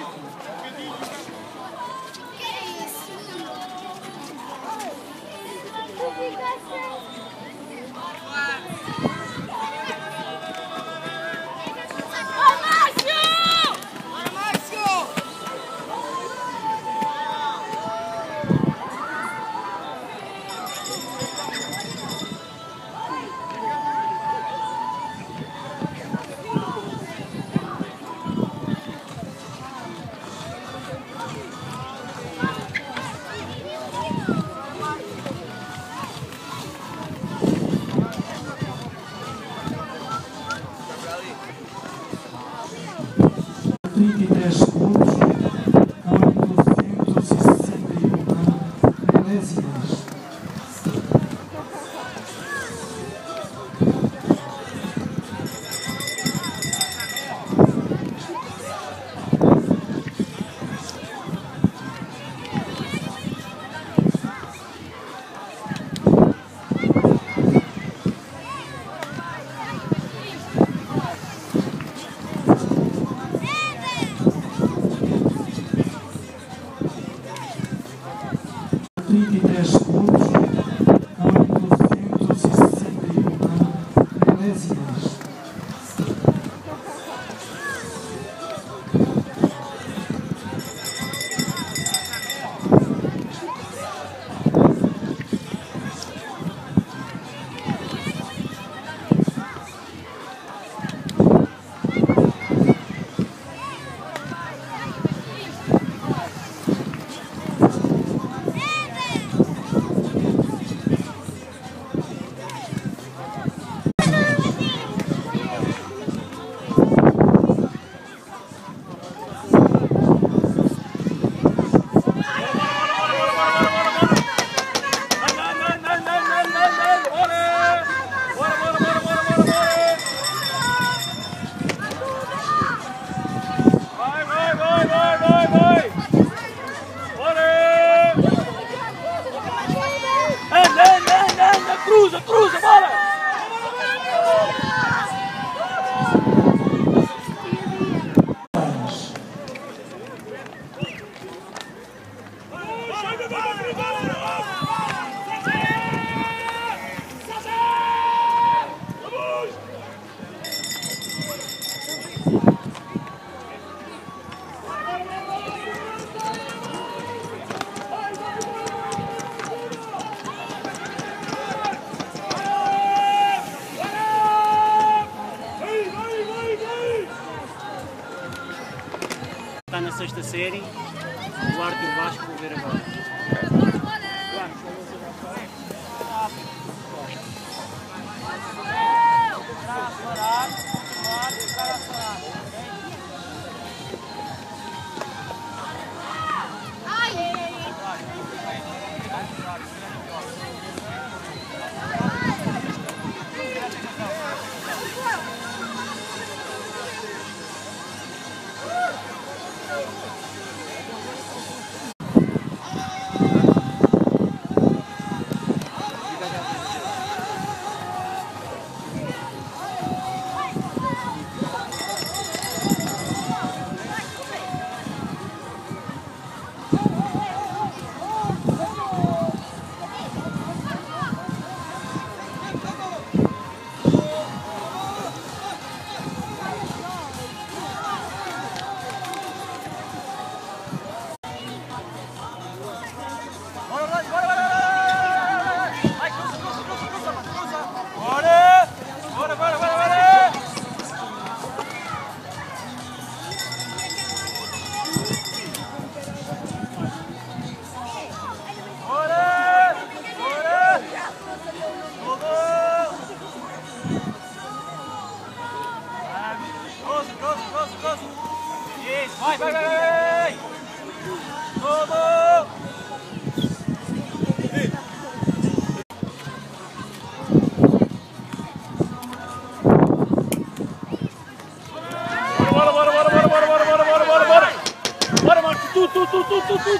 33 segundos, a 861 milésimas. Está na sexta série, o Duarte do Vasco, vou ver agora.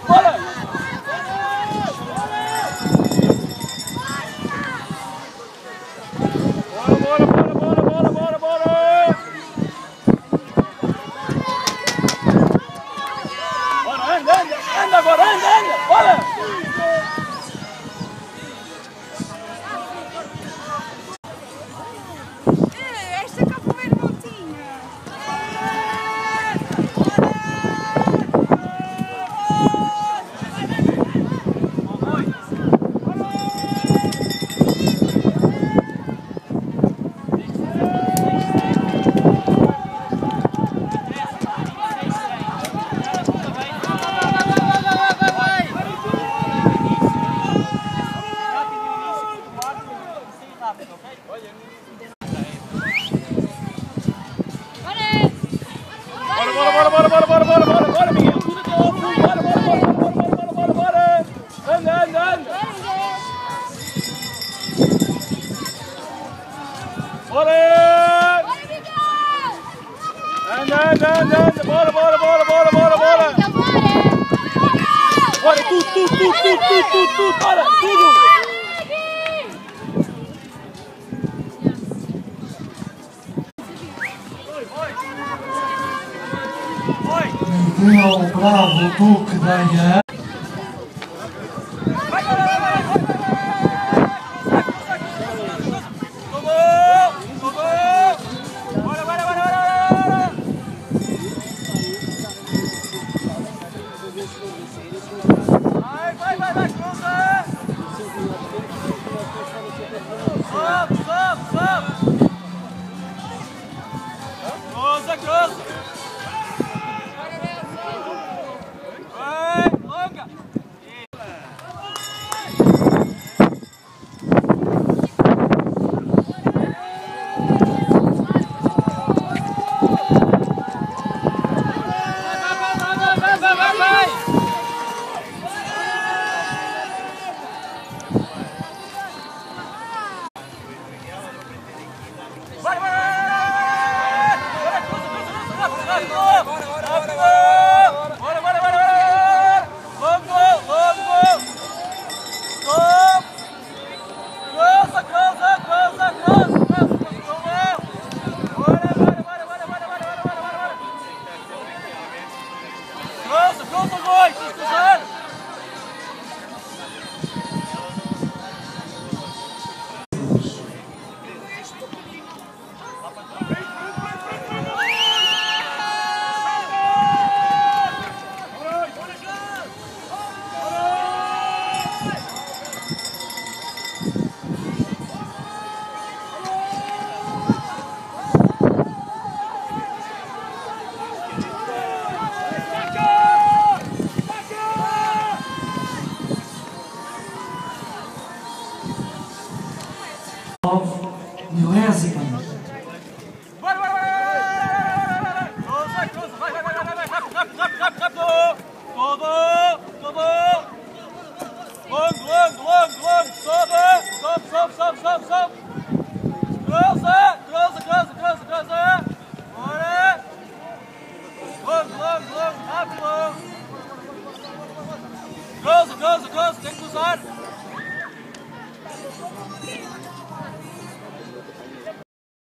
Bora! bora, Miguel. Tudo de novo, bora. Anda. Bora! Anda. Bora. Bora, tu, para, tudo. Real Bravo Duque da Ilha. Bora! Vai, cruza! Sobe! Cruza! Close, tem que cruzar.